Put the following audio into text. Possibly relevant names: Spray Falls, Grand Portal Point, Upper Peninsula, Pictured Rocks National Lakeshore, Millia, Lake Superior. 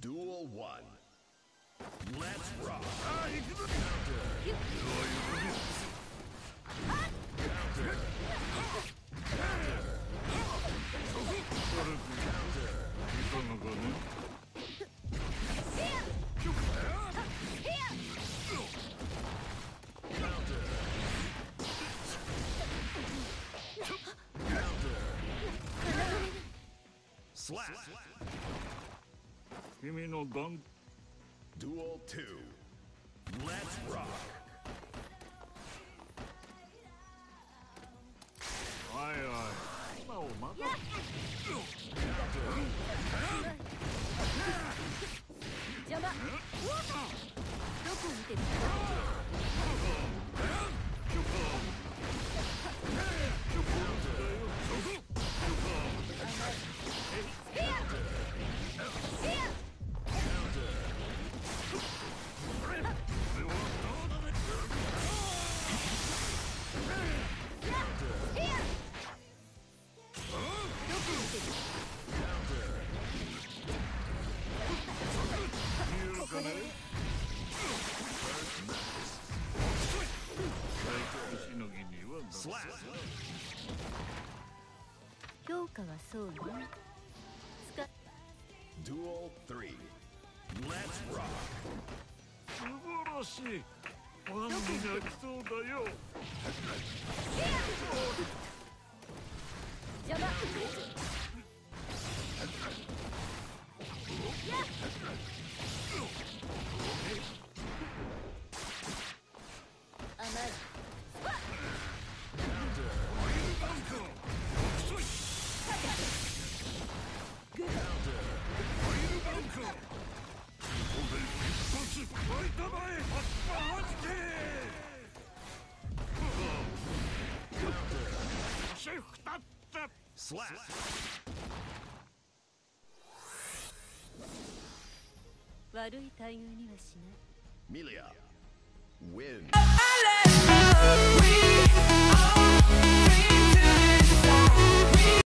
Duel 1. Let's rock. Slap. Kimi no Gun. Duel 2. Let's rock. Aye. Oh, mother. Slap. 評価はそうね。Duel 3. Let's rock. 素晴らしい。ワンに泣きそうだよ。邪魔。甘い。Slap. Milia wins.